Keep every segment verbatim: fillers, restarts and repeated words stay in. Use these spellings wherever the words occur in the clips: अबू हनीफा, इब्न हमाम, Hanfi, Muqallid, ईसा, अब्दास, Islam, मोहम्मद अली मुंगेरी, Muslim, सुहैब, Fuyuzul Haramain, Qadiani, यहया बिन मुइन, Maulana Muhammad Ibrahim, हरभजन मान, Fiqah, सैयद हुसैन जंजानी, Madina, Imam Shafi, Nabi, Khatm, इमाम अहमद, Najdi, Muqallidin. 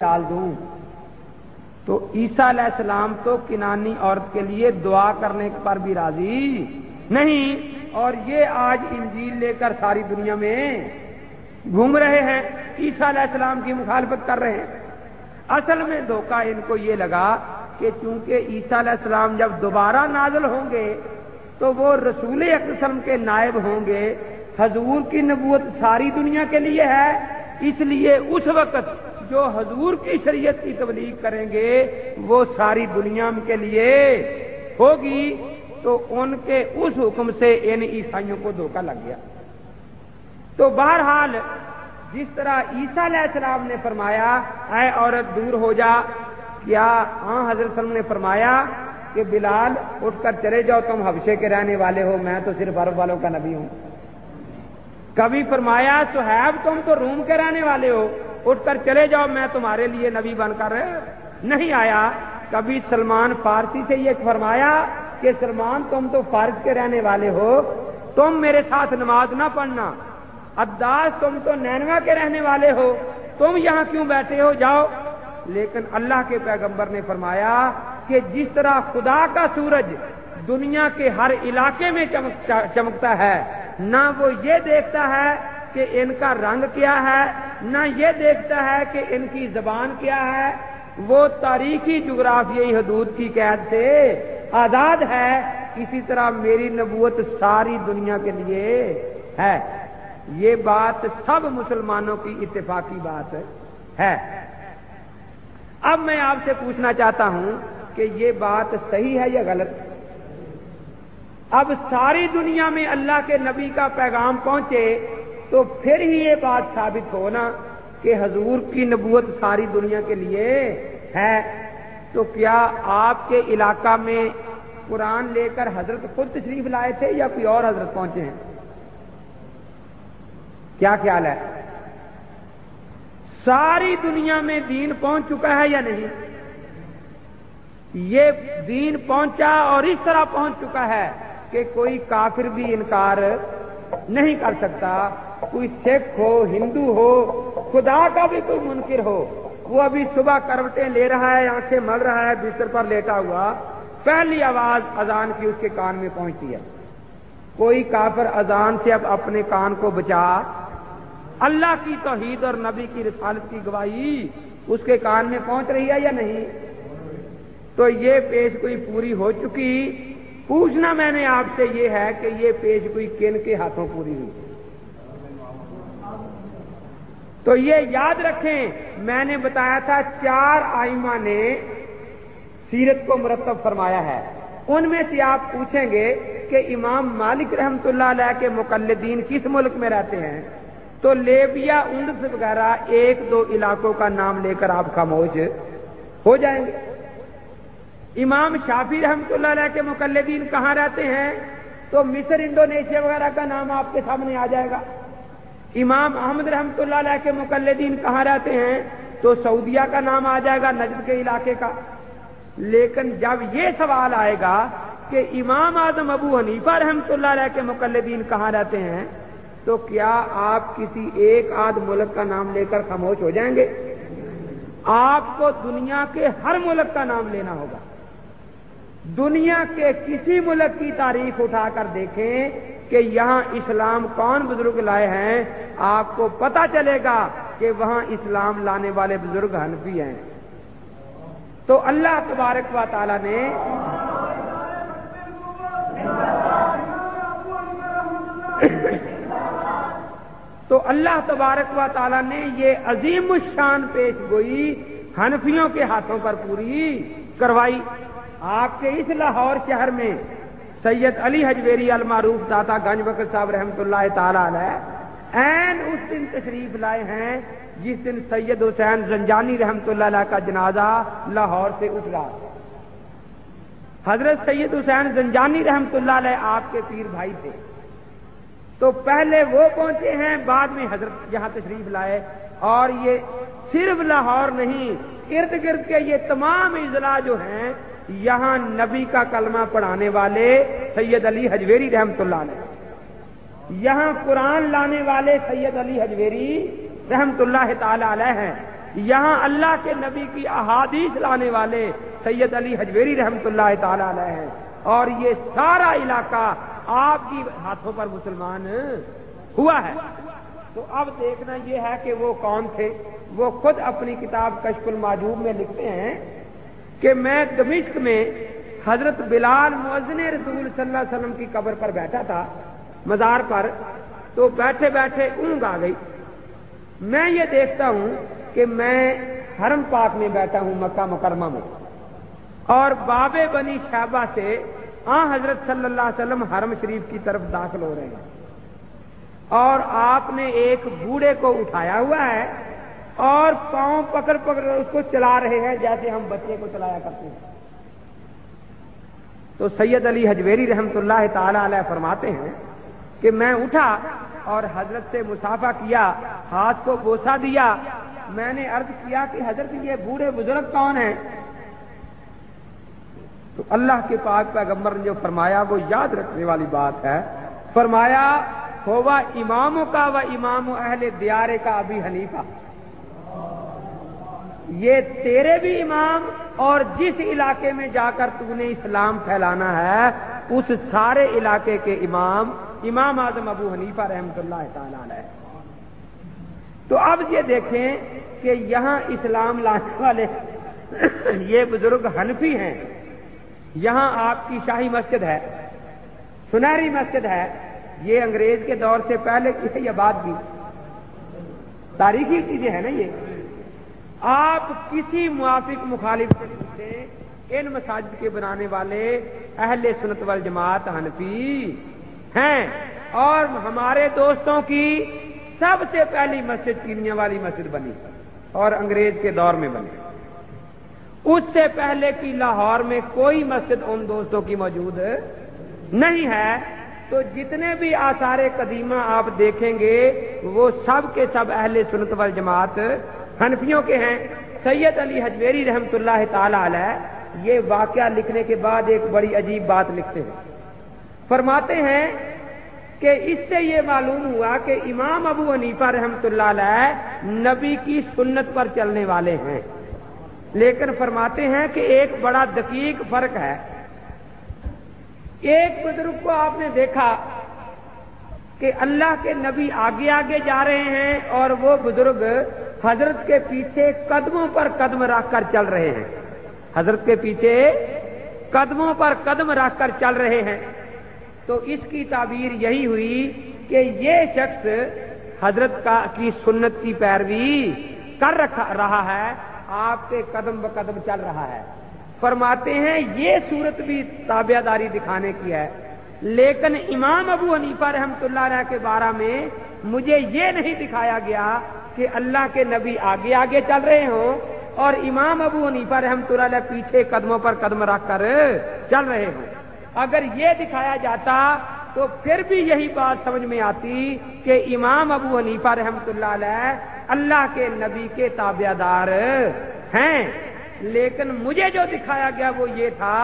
डाल दूं तो ईसा अलैहिस्सलाम तो किनानी औरत के लिए दुआ करने पर भी राजी नहीं, और ये आज इंजील लेकर सारी दुनिया में घूम रहे हैं, ईसा अलैहिस्सलाम की मुखालफत कर रहे हैं। असल में धोखा इनको ये लगा कि चूंकि ईसा अलैहिस्सलाम जब दोबारा नाज़िल होंगे तो वो रसूल अकरम के नायब होंगे, हजूर की नबूवत सारी दुनिया के लिए है, इसलिए उस वक्त जो हजूर की शरीयत की तबलीग करेंगे वो सारी दुनिया के लिए होगी। तो उनके उस हुक्म से इन ईसाइयों को धोखा लग गया। तो बहरहाल जिस तरह ईसा अलैहिस्सलाम ने फरमाया ऐ औरत दूर हो जा, क्या हाँ हजरत ने फरमाया कि बिलाल उठकर चले जाओ, तुम हबशे के रहने वाले हो, मैं तो सिर्फ अरब वालों का नबी हूं। कभी फरमाया सुहैब तुम तो रूम के रहने वाले हो, उठकर चले जाओ, मैं तुम्हारे लिए नबी बनकर नहीं आया। कभी सलमान फारसी से ये फरमाया कि सलमान तुम तो फारस के रहने वाले हो, तुम मेरे साथ नमाज ना पढ़ना। अब्दास तुम तो नैनवा के रहने वाले हो, तुम यहाँ क्यों बैठे हो, जाओ। लेकिन अल्लाह के पैगंबर ने फरमाया कि जिस तरह खुदा का सूरज दुनिया के हर इलाके में चमकता है, ना वो ये देखता है कि इनका रंग क्या है, ना ये देखता है कि इनकी जबान क्या है, वो तारीखी जुग्राफियाई हदूद की कैद से आजाद है। इसी तरह मेरी नबूवत सारी दुनिया के लिए है। ये बात सब मुसलमानों की इत्तेफाकी बात है। अब मैं आपसे पूछना चाहता हूं कि ये बात सही है या गलत। अब सारी दुनिया में अल्लाह के नबी का पैगाम पहुंचे तो फिर ही ये बात साबित हो ना कि हजूर की नबूवत सारी दुनिया के लिए है। तो क्या आपके इलाका में कुरान लेकर हजरत खुद तशरीफ लाए थे या कोई और हजरत पहुंचे हैं, क्या ख्याल है? सारी दुनिया में दीन पहुंच चुका है या नहीं? ये दीन पहुंचा और इस तरह पहुंच चुका है कि कोई काफिर भी इनकार नहीं कर सकता। कोई सिख हो, हिंदू हो, खुदा का भी कोई मुनकिर हो, वो अभी सुबह करवटें ले रहा है, आंखें मल रहा है, बिस्तर पर लेटा हुआ, पहली आवाज अजान की उसके कान में पहुंचती है। कोई काफिर अजान से अब अपने कान को बचा, अल्लाह की तौहीद और नबी की रिसालत की गवाही उसके कान में पहुंच रही है या नहीं? तो ये पेशगोई पूरी हो चुकी। पूछना मैंने आपसे ये है कि ये पेशगोई किन के हाथों पूरी हुई? तो ये याद रखें, मैंने बताया था चार आइमा ने सीरत को मुरत्तब फरमाया है। उनमें से आप पूछेंगे कि इमाम मालिक रहमतुल्लाह अलैह के मुकल्लिदीन किस मुल्क में रहते हैं, तो लेबिया, उंडस वगैरह एक दो इलाकों का नाम लेकर आप खामोश हो जाएंगे। इमाम शाफी रहमतुल्लाह अलैह के मुकल्लिदीन कहाँ रहते हैं, तो मिस्र, इंडोनेशिया वगैरह का नाम आपके सामने आ जाएगा। इमाम अहमद रहमतुल्लाह अलैह के मुकल्लिदीन कहाँ रहते हैं, तो सऊदिया का नाम आ जाएगा, नजद के इलाके का। लेकिन जब ये सवाल आएगा कि इमाम आजम अबू हनीफा रहमतुल्लाह अलैह के मुकल्लिदीन कहाँ रहते हैं, तो क्या आप किसी एक आध मुल्क का नाम लेकर खामोश हो जाएंगे? आपको दुनिया के हर मुल्क का नाम लेना होगा। दुनिया के किसी मुल्क की तारीख उठाकर देखें कि यहाँ इस्लाम कौन बुजुर्ग लाए हैं, आपको पता चलेगा कि वहाँ इस्लाम लाने वाले बुजुर्ग हनफी हैं। तो अल्लाह तबारक व तआला ने तो अल्लाह तबारक व तआला ने ये अजीम शान पेशगोई हनफियों के हाथों पर पूरी करवाई। आपके इस लाहौर शहर में सैयद अली हजवेरी अल-मारूफ दाता गंजबख्श साहब रहमतुल्लाह ताला अलैह ऐन उस दिन तशरीफ लाए हैं जिस दिन सैयद हुसैन जंजानी रहमतुल्लाह अलैह का जनाजा लाहौर से उठला। हजरत सैयद हुसैन जंजानी रहमतुल्लाह अलैह आपके पीर भाई थे। तो पहले वो पहुंचे हैं, बाद में हजरत यहाँ तशरीफ लाए। और ये सिर्फ लाहौर नहीं, इर्द गिर्द के ये तमाम इजला जो हैं, यहाँ नबी का कलमा पढ़ाने वाले सैयद अली हजवेरी रहमतुल्लाह अलैह, यहाँ कुरान लाने वाले सैयद अली हजवेरी रहमतुल्लाह ताला अलैह हैं, यहाँ अल्लाह के नबी की अहादीस लाने वाले सैयद अली हजवेरी रहमतुल्लाह ताला अलैह हैं, और ये सारा इलाका आपकी हाथों पर मुसलमान हुआ है। तो अब देखना यह है कि वो कौन थे। वो खुद अपनी किताब कश्कुल माजूब में लिखते हैं कि मैं दमिश्क में हजरत बिलाल मुअज्जिन रसूल सल्लल्लाहु अलैहि वसल्लम की कब्र पर बैठा था, मजार पर, तो बैठे बैठे ऊँग आ गई। मैं ये देखता हूँ कि मैं हरम पाक में बैठा हूँ, मक्का मुकरमा में, और बाबे बनी शैबा से आ हजरत सल्लल्लाहु अलैहि वसल्लम हरम शरीफ की तरफ दाखिल हो रहे हैं, और आपने एक बूढ़े को उठाया हुआ है और पांव पकड़ पकड़ उसको चला रहे हैं जैसे हम बच्चे को चलाया करते हैं। तो सैयद अली हजवेरी रहमतुल्लाह ताला अलैह फरमाते हैं कि मैं उठा और हजरत से मुसाफा किया, हाथ को बोसा दिया। मैंने अर्ज किया कि हजरत ये बूढ़े बुजुर्ग कौन हैं? तो अल्लाह के पाक पैगम्बर ने जो फरमाया वो याद रखने वाली बात है। फरमाया होवा इमामों का व इमाम अहले दियारे का अबी हनीफा, ये तेरे भी इमाम और जिस इलाके में जाकर तूने इस्लाम फैलाना है उस सारे इलाके के इमाम इमाम आजम अबू हनीफा रहमतुल्लाह ताला अलैह। तो अब ये देखें कि यहाँ इस्लाम लाने वाले ये बुजुर्ग हनफी हैं। यहाँ आपकी शाही मस्जिद है, सुनहरी मस्जिद है, ये अंग्रेज के दौर से पहले की है, यह बात भी तारीखी चीजें हैं ना। ये आप किसी मुआफिक मुखालिफ से इन मसाजिद के बनाने वाले अहले सुन्नत वल जमात हनफी हैं, और हमारे दोस्तों की सबसे पहली मस्जिद चीनिया वाली मस्जिद बनी और अंग्रेज के दौर में बनी। उससे पहले की लाहौर में कोई मस्जिद उन दोस्तों की मौजूद नहीं है। तो जितने भी आसारे कदीमा आप देखेंगे वो सब के सब अहले सुन्नत वल जमात हनफियों के हैं। सैयद अली हजवेरी रहमतुल्लाह ताला अलैह ये वाकया लिखने के बाद एक बड़ी अजीब बात लिखते हैं। फरमाते हैं कि इससे ये मालूम हुआ कि इमाम अबू हनीफा रहमतुल्लाह अलैह नबी की सुन्नत पर चलने वाले हैं, लेकिन फरमाते हैं कि एक बड़ा दकीक फर्क है। एक बुजुर्ग को आपने देखा कि अल्लाह के नबी आगे आगे जा रहे हैं और वो बुजुर्ग हजरत के पीछे कदमों पर कदम रखकर चल रहे हैं, हजरत के पीछे कदमों पर कदम रखकर चल रहे हैं। तो इसकी ताबीर यही हुई कि ये शख्स हजरत का की सुन्नत की पैरवी कर रखा रहा है, आपके कदम ब कदम चल रहा है। फरमाते हैं ये सूरत भी ताबेदारी दिखाने की है, लेकिन इमाम अबू हनीफा रहमतुल्लाह अलैह के बारे में मुझे ये नहीं दिखाया गया कि अल्लाह के नबी आगे आगे चल रहे हों और इमाम अबू हनीफा रहमतुल्लाह अलैह पीछे कदमों पर कदम रखकर चल रहे हों। अगर ये दिखाया जाता तो फिर भी यही बात समझ में आती कि इमाम अबू हनीफा रहमतुल्लाह अलैह अल्लाह के नबी के ताबेदार हैं, लेकिन मुझे जो दिखाया गया वो ये था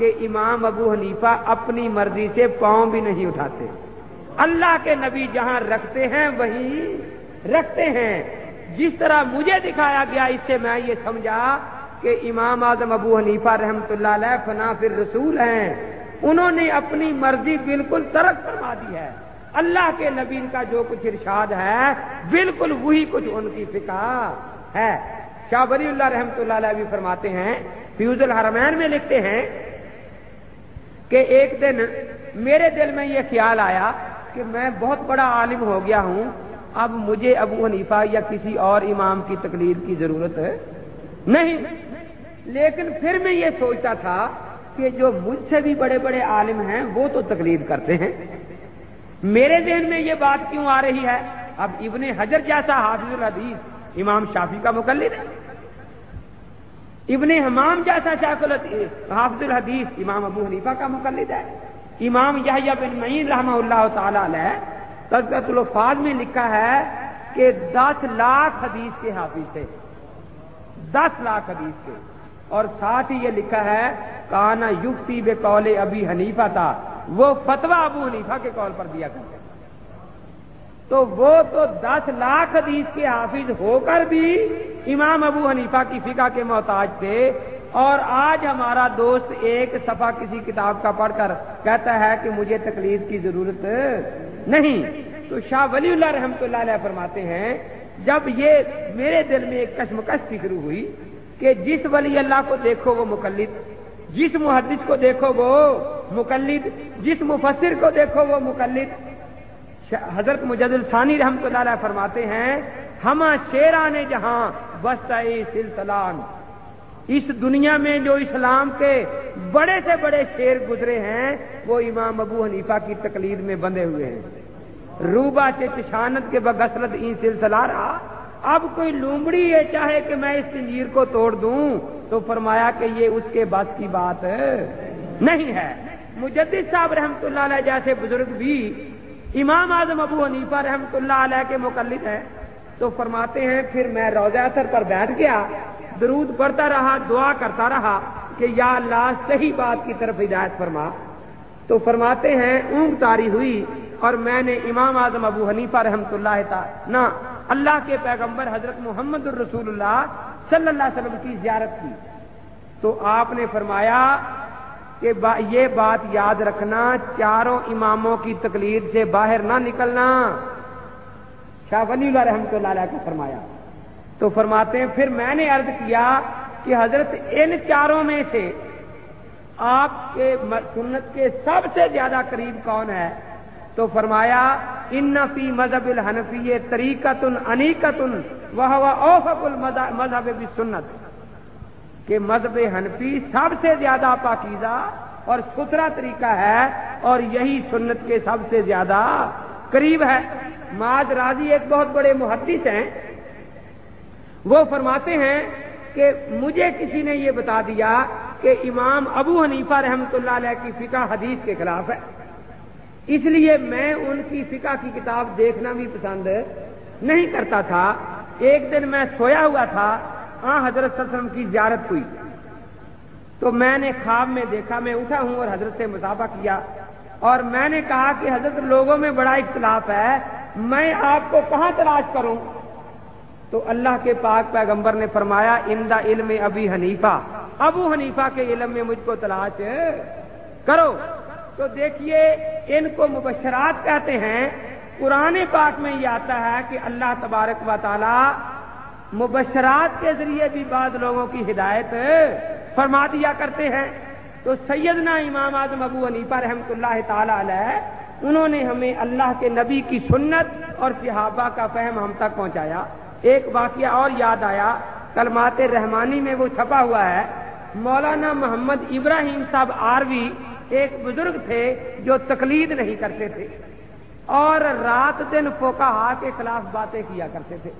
कि इमाम अबू हनीफा अपनी मर्जी से पांव भी नहीं उठाते, अल्लाह के नबी जहां रखते हैं वहीं रखते हैं। जिस तरह मुझे दिखाया गया, इससे मैं ये समझा कि इमाम आजम अबू हनीफा रहमतुल्लाह अलैह फना फिर रसूल हैं, उन्होंने अपनी मर्जी बिल्कुल तर्क फरमा दी है। अल्लाह के नबी का जो कुछ इरशाद है बिल्कुल वही कुछ उनकी फिका है। शाह वलीउल्लाह रहमतुल्लाह अलैह भी फरमाते हैं, फ्यूजुल हरमैन में लिखते हैं कि एक दिन मेरे दिल में यह ख्याल आया कि मैं बहुत बड़ा आलिम हो गया हूं, अब मुझे अबू हनीफा या किसी और इमाम की तकलीद की जरूरत है नहीं। लेकिन फिर मैं ये सोचता था कि जो मुझसे भी बड़े बड़े आलिम हैं वो तो तकलीद करते हैं, मेरे जहन में ये बात क्यों आ रही है? अब इब्न हजर जैसा हाफिजुल हदीस इमाम शाफी का मुकल्लिद है, इब्न हमाम जैसा हाफिजुल हदीस इमाम अबू हनीफा का मुकल्लिद है, इमाम यहया बिन मुइन रहमतुल्लाह ताला अलैह तज़किरतुल उफ़ाद में लिखा है कि दस लाख हदीस के हाफिज थे, दस लाख हदीस के, और साथ ही ये लिखा है काना युफ्ती बे कौले अबी हनीफा, था वो फतवा अबू हनीफा के कौल पर दिया करते। तो वो तो दस लाख हदीस के हाफिज होकर भी इमाम अबू हनीफा की फिका के मोहताज थे। और आज हमारा दोस्त एक सफा किसी किताब का पढ़कर कहता है कि मुझे तकलीफ की जरूरत नहीं। तो शाह वलीउल्लाह रहमतुल्लाह अलैह फरमाते हैं, जब ये मेरे दिल में एक कशमकश फिक्र हुई कि जिस वली अल्लाह को देखो वो मुकल्लिद, जिस मुहद्दिस को देखो वो मुकल्लिद, जिस मुफस्सिर को देखो वो मुकल्लिद। हजरत मुजद्दिद सानी रहमतुल्लाह अलैह फरमाते हैं, हम शेरा ने जहां बस्ताई सिलसिलान, इस दुनिया में जो इस्लाम के बड़े से बड़े शेर गुजरे हैं वो इमाम अबू हनीफा की तकलीद में बंधे हुए हैं। रूबा से चशानत के बगसरत इन सिलसिला रहा, अब कोई लूमड़ी ये चाहे कि मैं इस जंजीर को तोड़ दूं, तो फरमाया कि ये उसके बस की बात नहीं है। मुजद्दिद साहब रहमतुल्लाह अलैह जैसे बुजुर्ग भी इमाम आजम अबू हनीफा रहमतुल्लाह अलैह के मुकल्लिद हैं। तो फरमाते हैं, फिर मैं रोज़ा असर पर बैठ गया, दरूद पढ़ता रहा, दुआ करता रहा कि या अल्लाह सही बात की तरफ हिदायत फरमा। तो फरमाते हैं, ऊँग तारी हुई और मैंने इमाम आजम अबू हनीफा रहमतुल्लाह अलैह ना अल्लाह के पैगंबर हजरत मोहम्मद रसूलुल्लाह सल्लल्लाहु अलैहि वसल्लम की जियारत की। तो आपने फरमाया कि बा, ये बात याद रखना, चारों इमामों की तकलीद से बाहर ना निकलना, शाह वलीउल्लाह रहमतुल्लाह अलैह को फरमाया। तो फरमाते हैं, फिर मैंने अर्ज किया कि हजरत इन चारों में से आपके सुन्नत के सबसे ज्यादा करीब कौन है? तो फरमाया, इन्ना फी मजहबुल हनफी तरीकतुन अनीकतुन वह औफकुल मजहब बिस्सुन्नत, के मजहब हनफी सबसे ज्यादा पाकीजा और सुथरा तरीका है और यही सुन्नत के सबसे ज्यादा करीब है। माद राजी एक बहुत बड़े मुहद्दिस हैं, वो फरमाते हैं कि मुझे किसी ने ये बता दिया कि इमाम अबू हनीफा रहमतुल्लाह अलैह की फिका हदीस के खिलाफ है, इसलिए मैं उनकी फिका की किताब देखना भी पसंद नहीं करता था। एक दिन मैं सोया हुआ था, आ हजरत सल्लल्लाहु अलैहि वसल्लम की जियारत हुई, तो मैंने ख्वाब में देखा, मैं उठा हूं और हजरत से मुसाफा किया और मैंने कहा कि हजरत लोगों में बड़ा इख्तिलाफ है, मैं आपको कहाँ तलाश करूं? तो अल्लाह के पाक पैगंबर ने फरमाया, इंदा इल्म अबी हनीफा, अबू हनीफा के इल्म में मुझको तलाश करो। तो देखिए, इनको मुबशरात कहते हैं। कुरान पाक में ये आता है कि अल्लाह तबारक व तआला मुबशरात के जरिए भी बाद लोगों की हिदायत फरमा दिया करते हैं। तो सैयदना इमाम आजम अबू हनीफा रहमतुल्लाह तआला अलैह, उन्होंने हमें अल्लाह के नबी की सुन्नत और सहाबा का फहम हम तक पहुंचाया। एक वाकया और याद आया, कलिमात-ए-रहमानी में वो छपा हुआ है। मौलाना मोहम्मद इब्राहिम साहब आरवी एक बुजुर्ग थे जो तकलीद नहीं करते थे और रात दिन फुकाहा के खिलाफ बातें किया करते थे।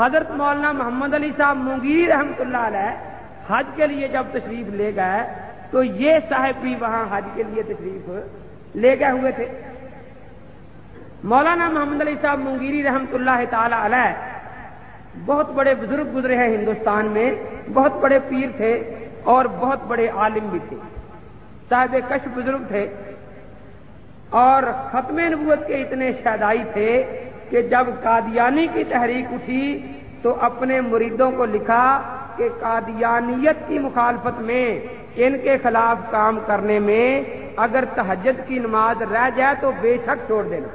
हजरत मौलाना मोहम्मद अली साहब मुंगेरी रहमतुल्लाह अलैह हज के लिए जब तशरीफ ले गए, तो ये साहब भी वहां हज के लिए तशरीफ ले गए हुए थे। मौलाना मोहम्मद अली साहब मुंगेरी रहमतुल्लाह तआला अलैह बहुत बड़े बुजुर्ग गुजरे हैं हिंदुस्तान में, बहुत बड़े पीर थे और बहुत बड़े आलिम भी थे, साहिब कश बुजुर्ग थे और खत्मे नबूवत के इतने शदाई थे कि जब कादियानी की तहरीक उठी तो अपने मुरीदों को लिखा कि कादियानियत की मुखालफत में इनके खिलाफ काम करने में अगर तहज्जुद की नमाज रह जाए तो बेशक छोड़ देना,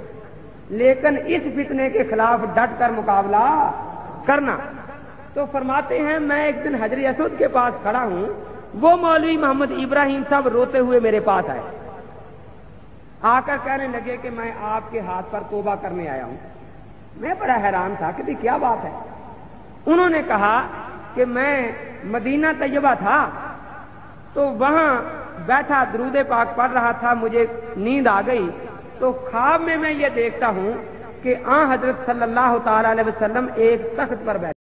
लेकिन इस फितने के खिलाफ डट कर मुकाबला करना। तो फरमाते हैं, मैं एक दिन हजरत असद के पास खड़ा हूं, वो मौलवी मोहम्मद इब्राहिम साहब रोते हुए मेरे पास आए, आकर कहने लगे कि मैं आपके हाथ पर तौबा करने आया हूं। मैं बड़ा हैरान था कि क्या बात है। उन्होंने कहा कि मैं मदीना तैयबा था, तो वहां बैठा दुरूद पाक पढ़ रहा था, मुझे नींद आ गई, तो ख्वाब में मैं ये देखता हूं कि आ हजरत सल्लल्लाहु अलैहि वसल्लम एक तख्त पर बैठे।